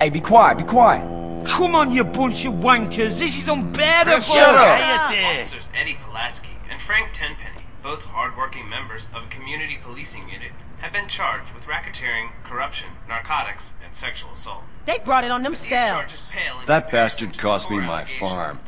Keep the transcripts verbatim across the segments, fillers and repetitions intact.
Hey, be quiet, be quiet. Come on, you bunch of wankers. This is unbearable. Shut up. Officers Eddie Pulaski and Frank Tenpenny, both hard-working members of a community policing unit, have been charged with racketeering, corruption, narcotics, and sexual assault. They brought it on themselves. That bastard cost me my farm,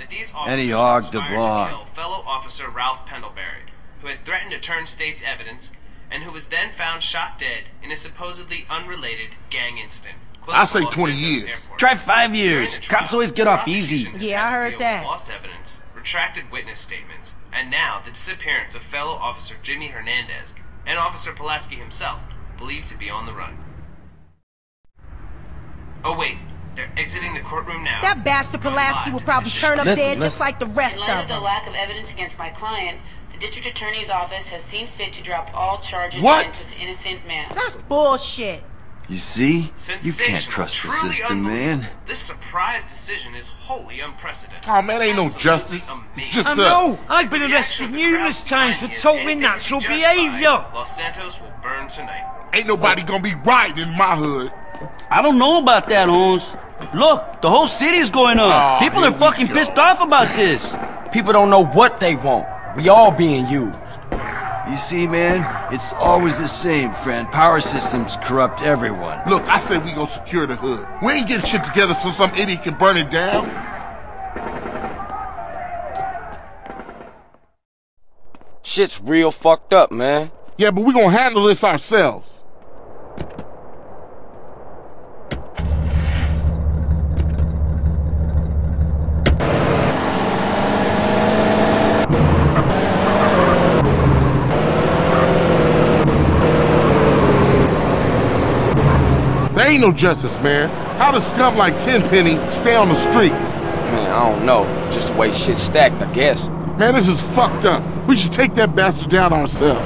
and he hogged the ball. Fellow officer Ralph Pendlebury, who had threatened to turn state's evidence, and who was then found shot dead in a supposedly unrelated gang incident. I say twenty years. Try five years. Cops always get off easy. Yeah, I heard that. Lost evidence, retracted witness statements, and now the disappearance of fellow officer Jimmy Hernandez and Officer Pulaski himself, believed to be on the run. Oh wait, they're exiting the courtroom now. That bastard Pulaski will probably turn up dead just like the rest of them. In light of the lack of evidence against my client, the district attorney's office has seen fit to drop all charges against this innocent man. That's bullshit. You see? You can't trust the system, man. This surprise decision is wholly unprecedented. Oh, man, ain't no justice. It's just I know. I've been arrested numerous times for totally natural behavior. Los Santos will burn tonight. Ain't nobody gonna be rioting in my hood. I don't know about that, Holmes. Look, the whole city's going up. Oh, people are fucking pissed off about this. People don't know what they want. We all being used. You see, man, it's always the same, friend. Power systems corrupt everyone. Look, I say we gonna secure the hood. We ain't getting shit together so some idiot can burn it down. Shit's real fucked up, man. Yeah, but we gonna handle this ourselves. There ain't no justice, man. How does scum like Tenpenny stay on the streets? Man, I don't know. Just the way shit's stacked, I guess. Man, this is fucked up. We should take that bastard down ourselves.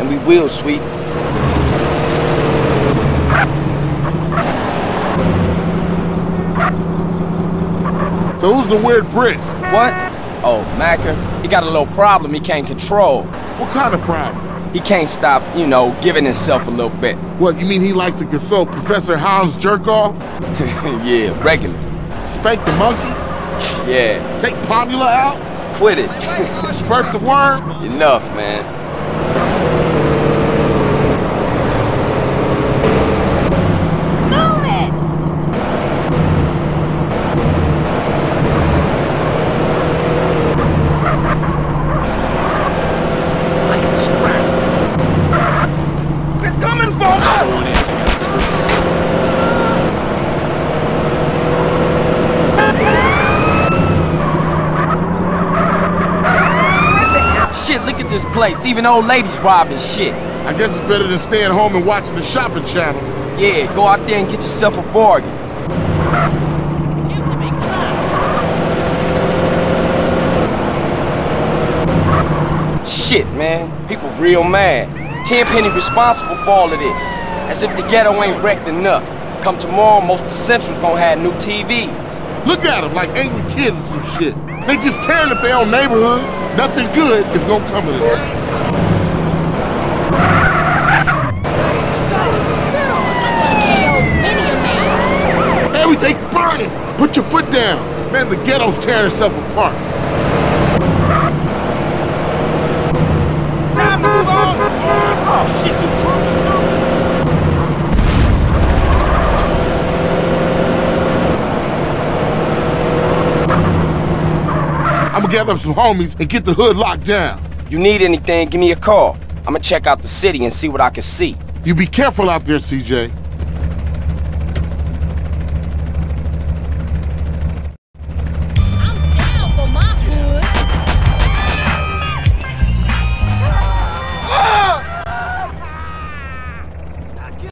And we will, sweet. So who's the weird Brit? What? Oh, Maccer. He got a little problem he can't control. What kind of problem? He can't stop, you know, giving himself a little bit. What, you mean he likes to consult Professor Hound's jerk-off? Yeah, regular. Spank the monkey? Yeah. Take Pomula out? Quit it. Burp the worm? Enough, man. Place. Even old ladies robbing shit. I guess it's better than staying home and watching the shopping channel. Yeah, go out there and get yourself a bargain. Shit, man. People real mad. Tenpenny responsible for all of this. As if the ghetto ain't wrecked enough. Come tomorrow, most of the Central's gonna have new T Vs. Look at them like angry kids or some shit. They just tearing up their own neighborhood. Nothing good is gonna come of this. Everything's burning. Put your foot down. Man, the ghetto's tearing itself apart. Oh, shit, you trouble. I'm gonna gather up some homies and get the hood locked down. You need anything, give me a call. I'm gonna check out the city and see what I can see. You be careful out there, C J.